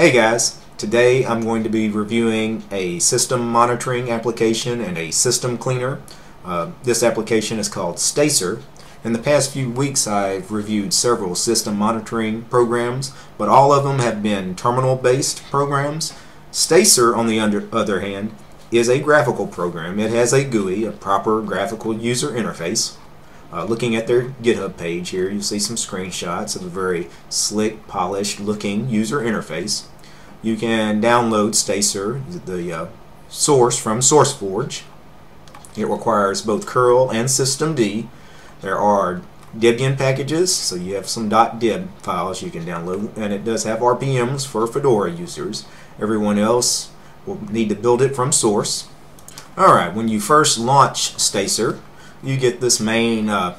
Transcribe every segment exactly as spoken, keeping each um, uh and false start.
Hey guys, today I'm going to be reviewing a system monitoring application and a system cleaner. Uh, this application is called Stacer. In the past few weeks I've reviewed several system monitoring programs, but all of them have been terminal-based programs. Stacer, on the other hand, is a graphical program. It has a G U I, a proper graphical user interface. Uh, looking at their GitHub page here, you'll see some screenshots of a very slick, polished looking user interface. You can download Stacer, the uh, source from SourceForge. It requires both curl and systemd. There are Debian packages, so you have some .deb files you can download, and it does have R P Ms for Fedora users. Everyone else will need to build it from source. Alright, when you first launch Stacer, you get this main uh,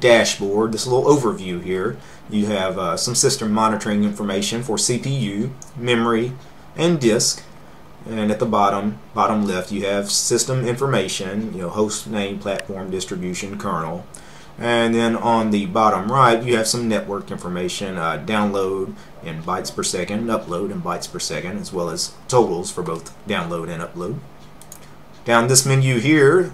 dashboard, this little overview here. You have uh, some system monitoring information for C P U, memory, and disk. And at the bottom, bottom left, you have system information, you know, host name, platform, distribution, kernel. And then on the bottom right, you have some network information, uh, download in bytes per second, upload in bytes per second, as well as totals for both download and upload. Down this menu here,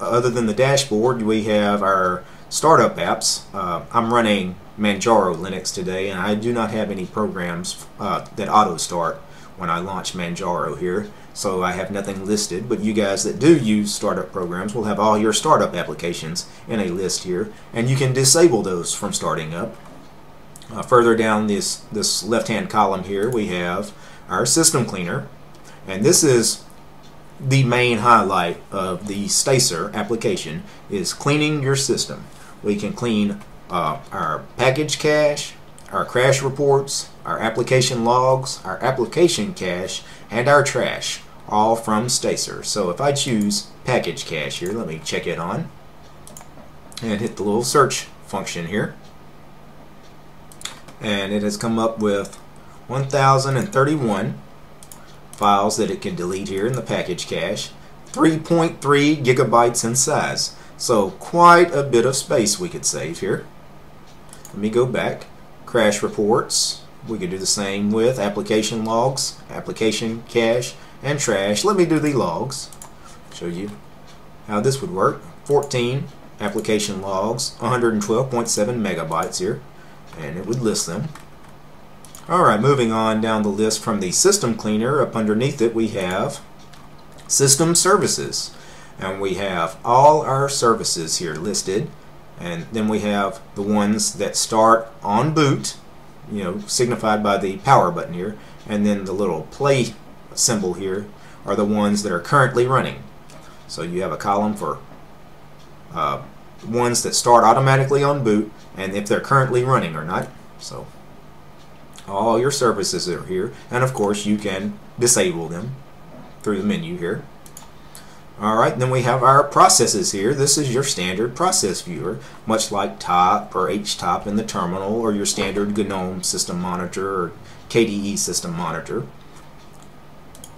other than the dashboard, we have our startup apps. Uh, I'm running Manjaro Linux today, and I do not have any programs uh, that auto-start when I launch Manjaro here, so I have nothing listed, but you guys that do use startup programs will have all your startup applications in a list here, and you can disable those from starting up. Uh, further down this, this left-hand column here, we have our system cleaner, and this is the main highlight of the Stacer application, is cleaning your system. We can clean uh, our package cache, our crash reports, our application logs, our application cache, and our trash, all from Stacer. So if I choose package cache here, let me check it on and hit the little search function here, and it has come up with one thousand thirty-one files that it can delete here in the package cache, three point three gigabytes in size. So quite a bit of space we could save here. Let me go back. Crash reports, we could do the same with application logs, application cache, and trash. Let me do the logs, show you how this would work. fourteen application logs, one hundred twelve point seven megabytes here, and it would list them. Alright, moving on down the list from the system cleaner, up underneath it we have system services, and we have all our services here listed, and then we have the ones that start on boot, you know, signified by the power button here, and then the little play symbol here are the ones that are currently running. So you have a column for uh, ones that start automatically on boot and if they're currently running or not. So all your services are here, and of course you can disable them through the menu here. Alright, then we have our processes here. This is your standard process viewer, much like TOP or H top in the terminal, or your standard GNOME system monitor or K D E system monitor.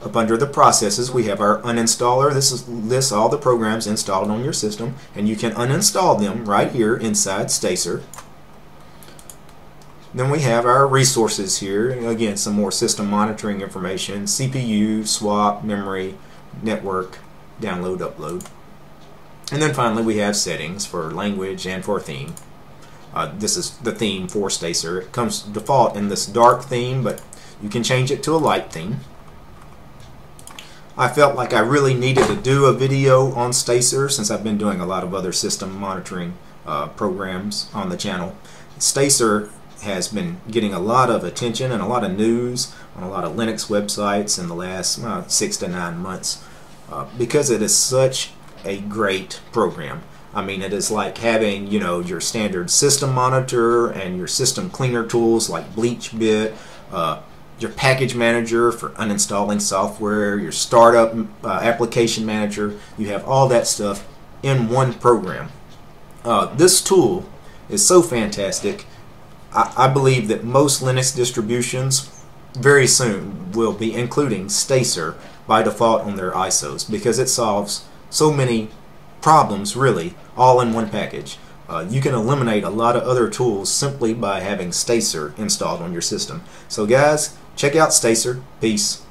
Up under the processes we have our uninstaller. This is, lists all the programs installed on your system, and you can uninstall them right here inside Stacer. Then we have our resources here, and again some more system monitoring information, C P U, swap, memory, network, download, upload. And then finally we have settings for language and for theme. Uh, this is the theme for Stacer. It comes default in this dark theme, but you can change it to a light theme. I felt like I really needed to do a video on Stacer since I've been doing a lot of other system monitoring uh, programs on the channel. Stacer has been getting a lot of attention and a lot of news on a lot of Linux websites in the last uh, six to nine months uh, because it is such a great program. I mean, it is like having, you know, your standard system monitor and your system cleaner tools like Bleach Bit, uh, your package manager for uninstalling software, your startup uh, application manager. You have all that stuff in one program. Uh, this tool is so fantastic. I believe that most Linux distributions very soon will be including Stacer by default on their I S Os because it solves so many problems really all in one package. Uh, you can eliminate a lot of other tools simply by having Stacer installed on your system. So guys, Check out Stacer. Peace.